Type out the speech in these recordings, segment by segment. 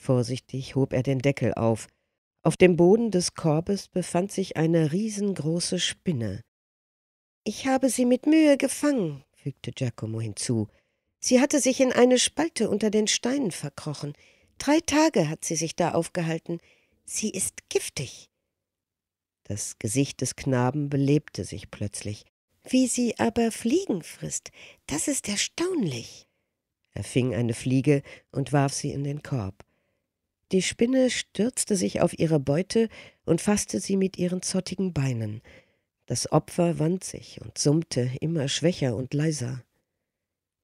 Vorsichtig hob er den Deckel auf. Auf dem Boden des Korbes befand sich eine riesengroße Spinne. »Ich habe sie mit Mühe gefangen«, fügte Giacomo hinzu. »Sie hatte sich in eine Spalte unter den Steinen verkrochen. 3 Tage hat sie sich da aufgehalten. Sie ist giftig.« Das Gesicht des Knaben belebte sich plötzlich. »Wie sie aber Fliegen frisst, das ist erstaunlich.« Er fing eine Fliege und warf sie in den Korb. Die Spinne stürzte sich auf ihre Beute und fasste sie mit ihren zottigen Beinen. Das Opfer wand sich und summte immer schwächer und leiser.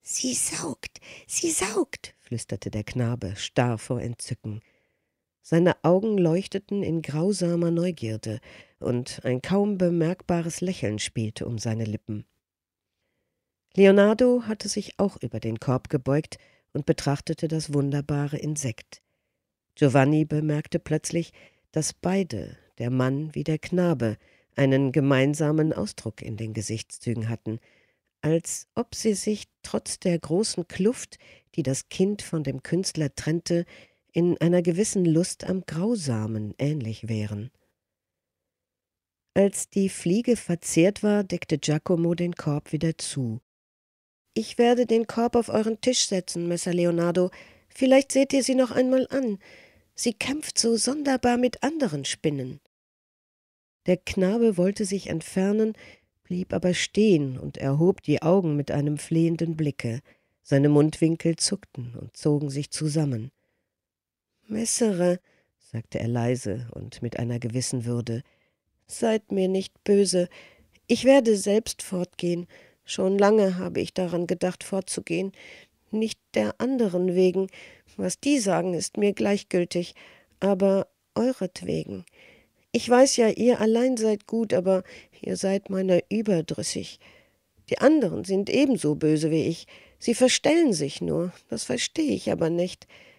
»Sie saugt, sie saugt«, flüsterte der Knabe, starr vor Entzücken. Seine Augen leuchteten in grausamer Neugierde, und ein kaum bemerkbares Lächeln spielte um seine Lippen. Leonardo hatte sich auch über den Korb gebeugt und betrachtete das wunderbare Insekt. Giovanni bemerkte plötzlich, dass beide, der Mann wie der Knabe, einen gemeinsamen Ausdruck in den Gesichtszügen hatten, als ob sie sich trotz der großen Kluft, die das Kind von dem Künstler trennte, in einer gewissen Lust am Grausamen ähnlich wären. Als die Fliege verzehrt war, deckte Giacomo den Korb wieder zu. »Ich werde den Korb auf euren Tisch setzen, Messer Leonardo. Vielleicht seht ihr sie noch einmal an. Sie kämpft so sonderbar mit anderen Spinnen.« Der Knabe wollte sich entfernen, blieb aber stehen und erhob die Augen mit einem flehenden Blicke. Seine Mundwinkel zuckten und zogen sich zusammen. »Messere«, sagte er leise und mit einer gewissen Würde, »seid mir nicht böse. Ich werde selbst fortgehen. Schon lange habe ich daran gedacht, fortzugehen. Nicht der anderen wegen. Was die sagen, ist mir gleichgültig, aber euretwegen. Ich weiß ja, ihr allein seid gut, aber ihr seid meiner überdrüssig. Die anderen sind ebenso böse wie ich. Sie verstellen sich nur, das verstehe ich aber nicht.